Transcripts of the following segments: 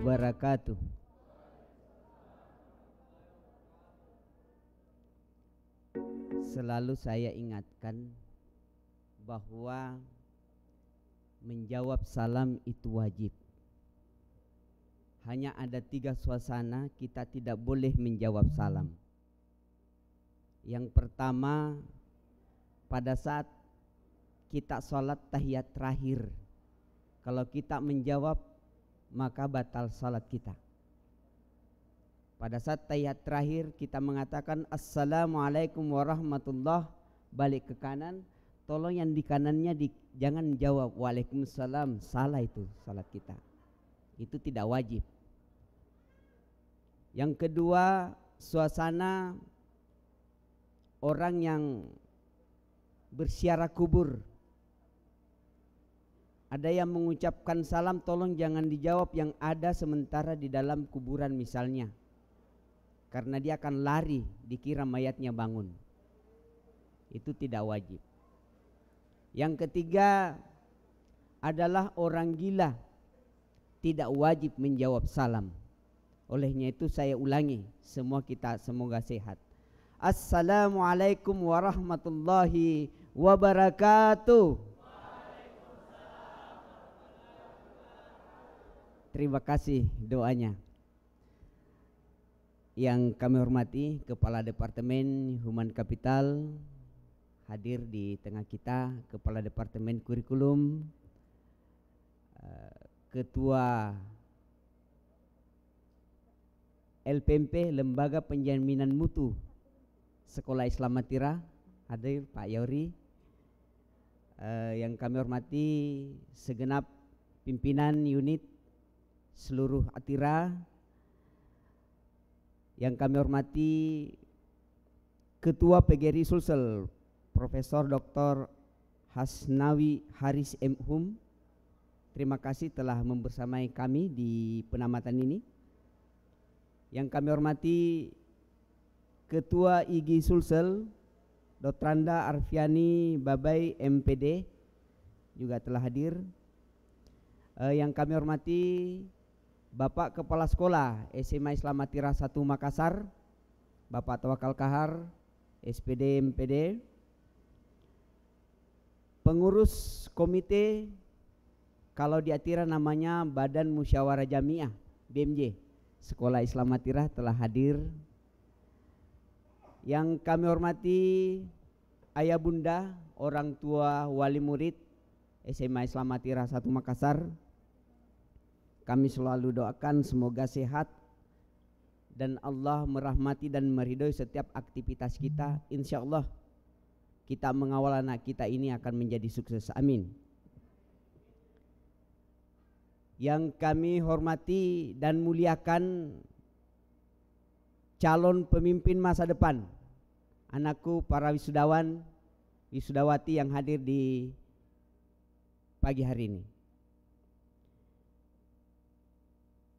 wabarakatuh. Selalu saya ingatkan bahwa menjawab salam itu wajib. Hanya ada tiga suasana kita tidak boleh menjawab salam. Yang pertama, pada saat kita sholat tahiyat terakhir, kalau kita menjawab maka batal sholat kita. Pada saat tahiyat terakhir kita mengatakan Assalamualaikum warahmatullahi, balik ke kanan, tolong yang di kanannya jangan jawab Waalaikumsalam, salah itu salat kita. Itu tidak wajib. Yang kedua, suasana orang yang berziarah kubur. Ada yang mengucapkan salam, tolong jangan dijawab yang ada sementara di dalam kuburan misalnya. Karena dia akan lari, dikira mayatnya bangun. Itu tidak wajib. Yang ketiga adalah orang gila, tidak wajib menjawab salam. Olehnya itu saya ulangi, semua kita semoga sehat. Assalamualaikum warahmatullahi wabarakatuh. Terima kasih doanya. Yang kami hormati Kepala Departemen Human Capital, hadir di tengah kita Kepala Departemen Kurikulum, Ketua LPMP Lembaga Penjaminan Mutu Sekolah Islam Athirah, hadir Pak Yauri, yang kami hormati segenap pimpinan unit seluruh Athirah, yang kami hormati Ketua PGRI Sulsel Profesor Dr. Hasnawi Haris M.Hum, terima kasih telah membersamai kami di penamatan ini. Yang kami hormati Ketua IGI Sulsel Dr. Anda Arfiani Babay MPD juga telah hadir. Yang kami hormati Bapak Kepala Sekolah SMA Islam Athirah 1 Makassar Bapak Tawakal Kahar SPD MPD, pengurus komite, kalau di Athirah namanya Badan Musyawarah Jamiah BMJ Sekolah Islam Athirah telah hadir. Yang kami hormati ayah bunda orang tua wali murid SMA Islam Athirah 1 Makassar, kami selalu doakan semoga sehat dan Allah merahmati dan meridhoi setiap aktivitas kita. Insya Allah kita mengawal anak kita ini akan menjadi sukses, amin. Yang kami hormati dan muliakan calon pemimpin masa depan, anakku para wisudawan, wisudawati yang hadir di pagi hari ini.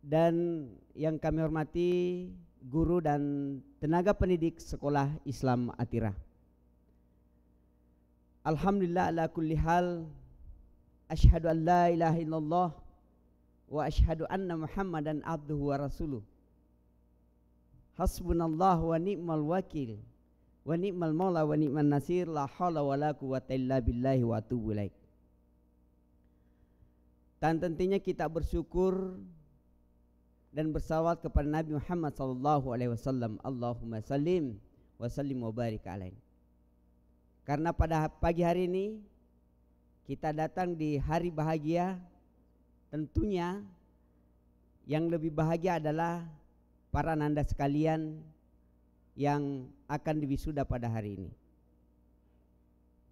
Dan yang kami hormati guru dan tenaga pendidik Sekolah Islam Athirah. Alhamdulillah ala kulli hal, asyhadu an la ilaha illallah wa asyhadu anna Muhammadan abduhu wa rasuluh. Hasbunallah wa ni'mal wakil wa ni'mal maula wa ni'man nasir, la haula wa la quwwata illa billahi wa atubu ilaih. Dan tentunya kita bersyukur dan bersalawat kepada Nabi Muhammad sallallahu alaihi wasallam. Allahumma sallim wa sallim wa barik alaihi. Karena pada pagi hari ini kita datang di hari bahagia, tentunya yang lebih bahagia adalah para nanda sekalian yang akan diwisuda pada hari ini.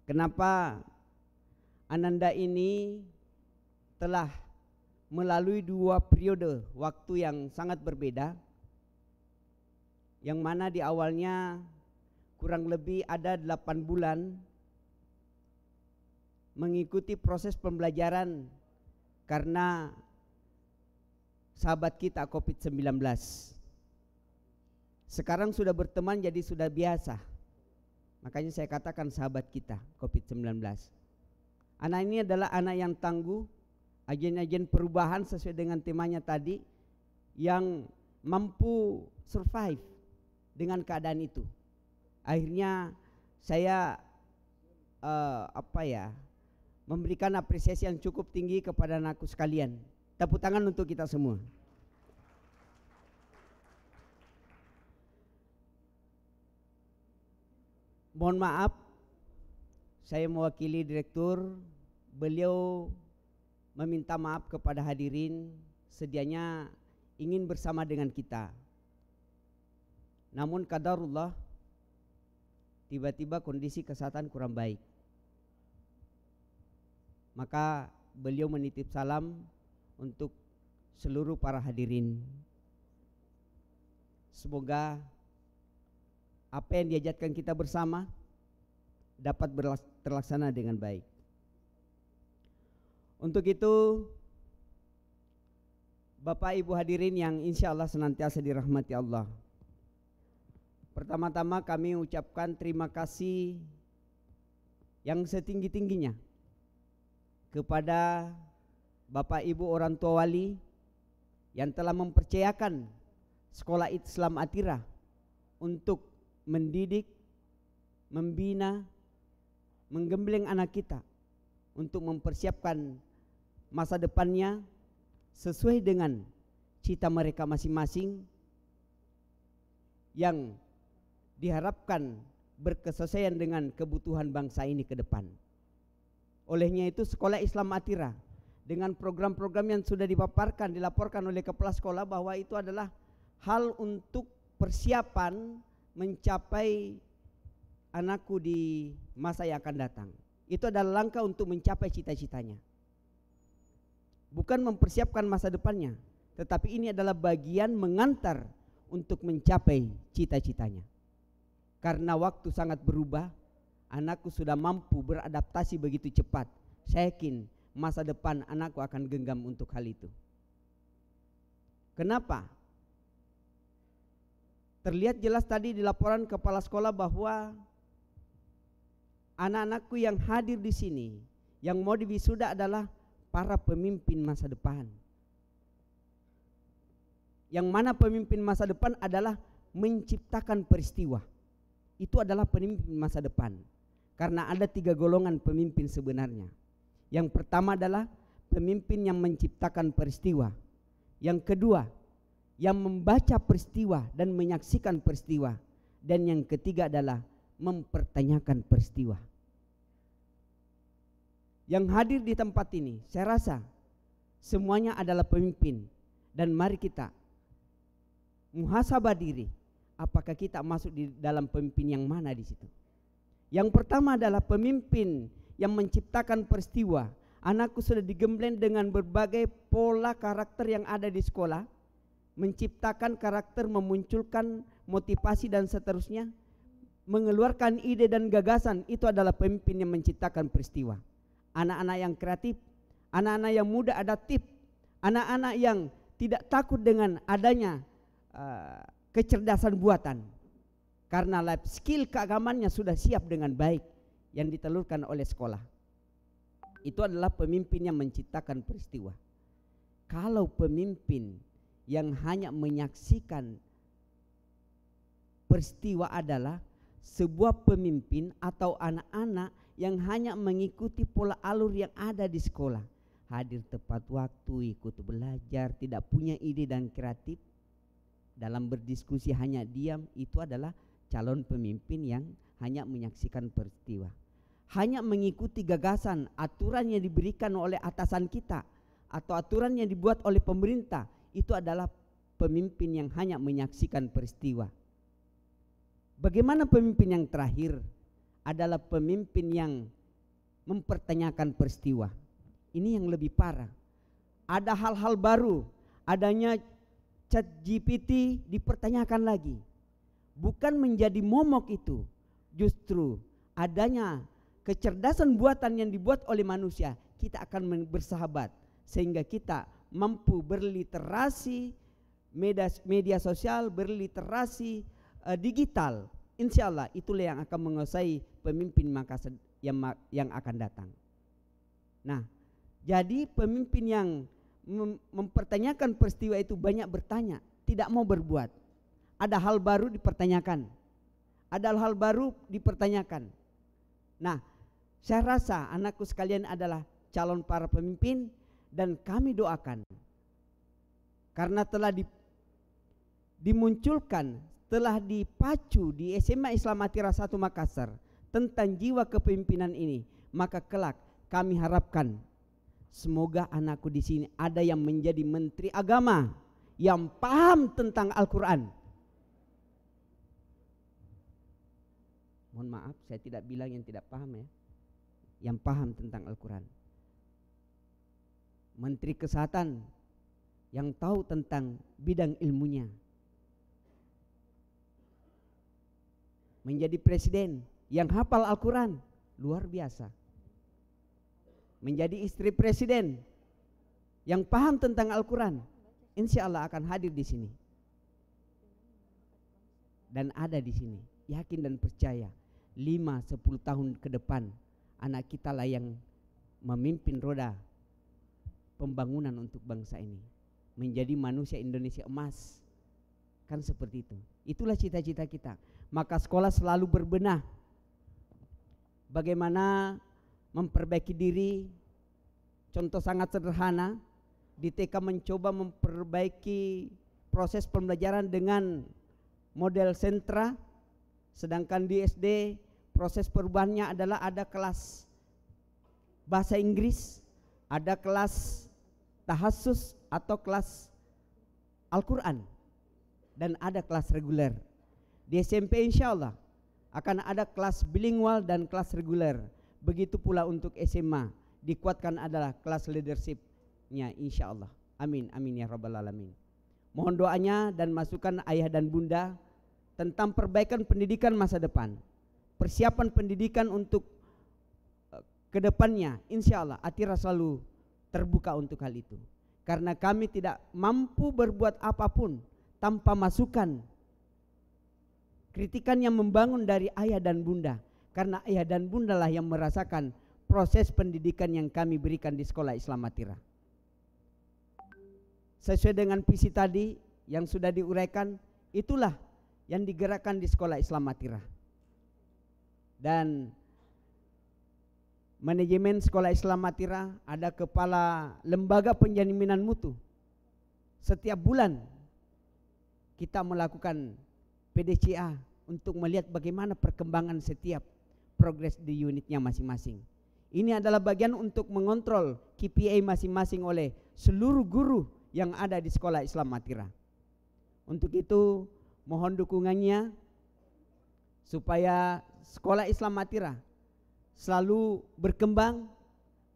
Kenapa? Ananda ini telah melalui dua periode waktu yang sangat berbeda, yang mana di awalnya kurang lebih ada 8 bulan mengikuti proses pembelajaran karena sahabat kita COVID-19. Sekarang sudah berteman jadi sudah biasa. Makanya saya katakan sahabat kita COVID-19. Anak ini adalah anak yang tangguh, agen-agen perubahan sesuai dengan temanya tadi, yang mampu survive dengan keadaan itu. Akhirnya saya memberikan apresiasi yang cukup tinggi kepada anakku sekalian. Tepuk tangan untuk kita semua. Mohon maaf, saya mewakili direktur. Beliau meminta maaf kepada hadirin, sedianya ingin bersama dengan kita. Namun qadarullah, tiba-tiba kondisi kesehatan kurang baik. Maka beliau menitip salam untuk seluruh para hadirin. Semoga apa yang diajarkan kita bersama dapat terlaksana dengan baik. Untuk itu, Bapak Ibu hadirin yang insya Allah senantiasa dirahmati Allah, pertama-tama kami ucapkan terima kasih yang setinggi-tingginya kepada Bapak Ibu orang tua wali yang telah mempercayakan Sekolah Islam Athirah untuk mendidik, membina, menggembleng anak kita untuk mempersiapkan masa depannya sesuai dengan cita mereka masing-masing yang diharapkan berkesesuaian dengan kebutuhan bangsa ini ke depan. Olehnya itu Sekolah Islam Athirah dengan program-program yang sudah dipaparkan, dilaporkan oleh kepala sekolah bahwa itu adalah hal untuk persiapan mencapai anakku di masa yang akan datang. Itu adalah langkah untuk mencapai cita-citanya, bukan mempersiapkan masa depannya, tetapi ini adalah bagian mengantar untuk mencapai cita-citanya. Karena waktu sangat berubah, anakku sudah mampu beradaptasi begitu cepat. Saya yakin masa depan anakku akan genggam untuk hal itu. Kenapa? Terlihat jelas tadi di laporan kepala sekolah bahwa anak-anakku yang hadir di sini, yang mau diwisuda adalah para pemimpin masa depan. Yang mana pemimpin masa depan adalah menciptakan peristiwa. Itu adalah pemimpin masa depan. Karena ada tiga golongan pemimpin sebenarnya. Yang pertama adalah pemimpin yang menciptakan peristiwa. Yang kedua, yang membaca peristiwa dan menyaksikan peristiwa, dan yang ketiga adalah mempertanyakan peristiwa. Yang hadir di tempat ini, saya rasa semuanya adalah pemimpin, dan mari kita muhasabah diri, apakah kita masuk di dalam pemimpin yang mana di situ. Yang pertama adalah pemimpin yang menciptakan peristiwa. Anakku sudah digembleng dengan berbagai pola karakter yang ada di sekolah, menciptakan karakter, memunculkan motivasi dan seterusnya, mengeluarkan ide dan gagasan. Itu adalah pemimpin yang menciptakan peristiwa. Anak-anak yang kreatif, anak-anak yang muda adaptif, anak-anak yang tidak takut dengan adanya kecerdasan buatan, karena life skill keagamannya sudah siap dengan baik yang ditelurkan oleh sekolah. Itu adalah pemimpin yang menciptakan peristiwa. Kalau pemimpin yang hanya menyaksikan peristiwa adalah sebuah pemimpin atau anak-anak yang hanya mengikuti pola alur yang ada di sekolah. Hadir tepat waktu, ikut belajar, tidak punya ide dan kreatif. Dalam berdiskusi hanya diam, itu adalah calon pemimpin yang hanya menyaksikan peristiwa. Hanya mengikuti gagasan, aturan yang diberikan oleh atasan kita atau aturan yang dibuat oleh pemerintah. Itu adalah pemimpin yang hanya menyaksikan peristiwa. Bagaimana pemimpin yang terakhir adalah pemimpin yang mempertanyakan peristiwa. Ini yang lebih parah. Ada hal-hal baru, adanya chat GPT dipertanyakan lagi. Bukan menjadi momok itu, justru adanya kecerdasan buatan yang dibuat oleh manusia, kita akan bersahabat sehingga kita mampu berliterasi media sosial, berliterasi digital. Insya Allah itulah yang akan menguasai pemimpin Makassar yang akan datang. Nah, jadi pemimpin yang mempertanyakan peristiwa itu banyak bertanya, tidak mau berbuat. Ada hal baru dipertanyakan. Ada hal baru dipertanyakan. Nah, saya rasa anakku sekalian adalah calon para pemimpin dan kami doakan. Karena telah dimunculkan, telah dipacu di SMA Islam Athirah 1 Makassar tentang jiwa kepemimpinan ini, maka kelak kami harapkan semoga anakku di sini ada yang menjadi menteri agama yang paham tentang Al-Quran. Mohon maaf, saya tidak bilang yang tidak paham ya, yang paham tentang Al-Quran. Menteri Kesehatan yang tahu tentang bidang ilmunya. Menjadi presiden yang hafal Al-Quran, luar biasa. Menjadi istri presiden yang paham tentang Al-Quran, insya Allah akan hadir di sini. Dan ada di sini, yakin dan percaya 5-10 tahun ke depan anak kita lah yang memimpin roda pembangunan untuk bangsa ini. Menjadi manusia Indonesia emas, kan seperti itu. Itulah cita-cita kita. Maka sekolah selalu berbenah bagaimana memperbaiki diri. Contoh sangat sederhana, di TK mencoba memperbaiki proses pembelajaran dengan model sentra, sedangkan di SD proses perubahannya adalah ada kelas bahasa Inggris, ada kelas tahassus atau kelas Al-Quran, dan ada kelas reguler. Di SMP insya Allah akan ada kelas bilingual dan kelas reguler. Begitu pula untuk SMA, dikuatkan adalah kelas leadership-nya insya Allah. Amin, amin ya rabbal alamin. Mohon doanya dan masukan ayah dan bunda tentang perbaikan pendidikan masa depan. Persiapan pendidikan untuk kedepannya insya Allah Athirah selalu terbuka untuk hal itu. Karena kami tidak mampu berbuat apapun tanpa masukan, kritikan yang membangun dari ayah dan bunda. Karena ayah dan bunda lah yang merasakan proses pendidikan yang kami berikan di sekolah Islam Athirah. Sesuai dengan visi tadi yang sudah diuraikan, itulah yang digerakkan di sekolah Islam Athirah. Dan manajemen sekolah Islam Athirah ada kepala lembaga penjaminan mutu. Setiap bulan kita melakukan PDCA untuk melihat bagaimana perkembangan setiap progres di unitnya masing-masing. Ini adalah bagian untuk mengontrol KPI masing-masing oleh seluruh guru yang ada di sekolah Islam Athirah. Untuk itu mohon dukungannya supaya sekolah Islam Athirah selalu berkembang,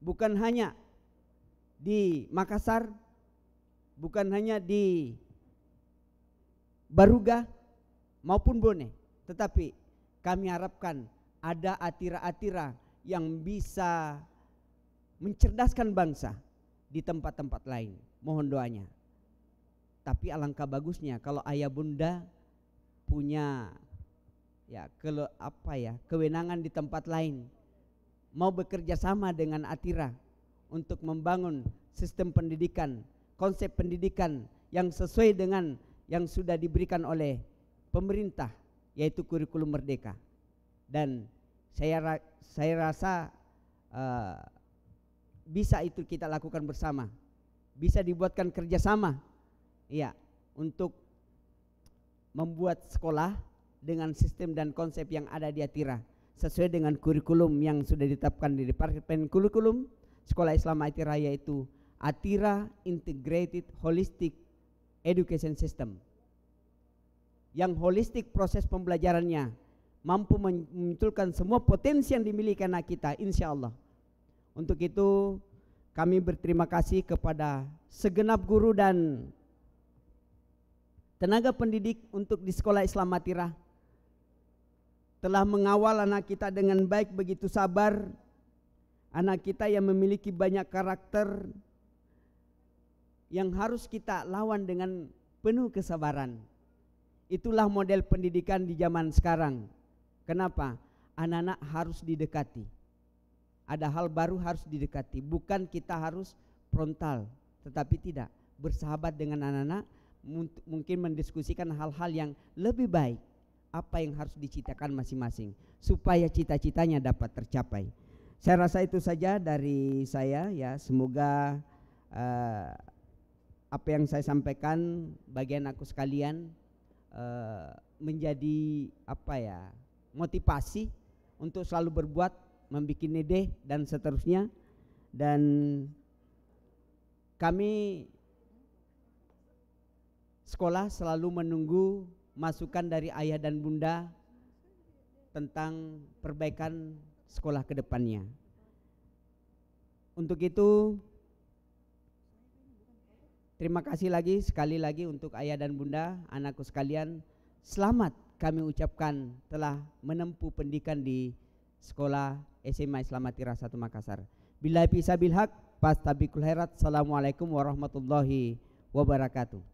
bukan hanya di Makassar, bukan hanya di Baruga maupun Bone, tetapi kami harapkan ada Athirah-Athirah yang bisa mencerdaskan bangsa di tempat-tempat lain. Mohon doanya. Tapi alangkah bagusnya kalau ayah bunda punya ya kewenangan di tempat lain, mau bekerja sama dengan Athirah untuk membangun sistem pendidikan, konsep pendidikan yang sesuai dengan yang sudah diberikan oleh pemerintah, yaitu kurikulum merdeka. Dan saya rasa bisa itu kita lakukan bersama, bisa dibuatkan kerjasama, ya, untuk membuat sekolah dengan sistem dan konsep yang ada di Athirah, sesuai dengan kurikulum yang sudah ditetapkan di Departemen Kurikulum Sekolah Islam Athirah, yaitu Athirah Integrated Holistic Education System, yang holistik proses pembelajarannya mampu memunculkan semua potensi yang dimiliki anak kita insya Allah. Untuk itu kami berterima kasih kepada segenap guru dan tenaga pendidik untuk di sekolah Islam Athirah telah mengawal anak kita dengan baik, begitu sabar. Anak kita yang memiliki banyak karakter yang harus kita lawan dengan penuh kesabaran. Itulah model pendidikan di zaman sekarang. Kenapa? Anak-anak harus didekati. Ada hal baru harus didekati. Bukan kita harus frontal, tetapi tidak bersahabat dengan anak-anak, mungkin mendiskusikan hal-hal yang lebih baik, apa yang harus dicitakan masing-masing supaya cita-citanya dapat tercapai. Saya rasa itu saja dari saya, ya. Semoga apa yang saya sampaikan bagian aku sekalian menjadi apa ya, motivasi untuk selalu berbuat, membuat ide dan seterusnya. Dan kami sekolah selalu menunggu masukan dari ayah dan bunda tentang perbaikan sekolah ke depannya. Untuk itu, terima kasih lagi sekali lagi untuk ayah dan bunda, anakku sekalian. Selamat kami ucapkan telah menempuh pendidikan di sekolah SMA Islam Athirah 1 Makassar. Billahi fisabilihaq, fastabikul khairat. Assalamualaikum warahmatullahi wabarakatuh.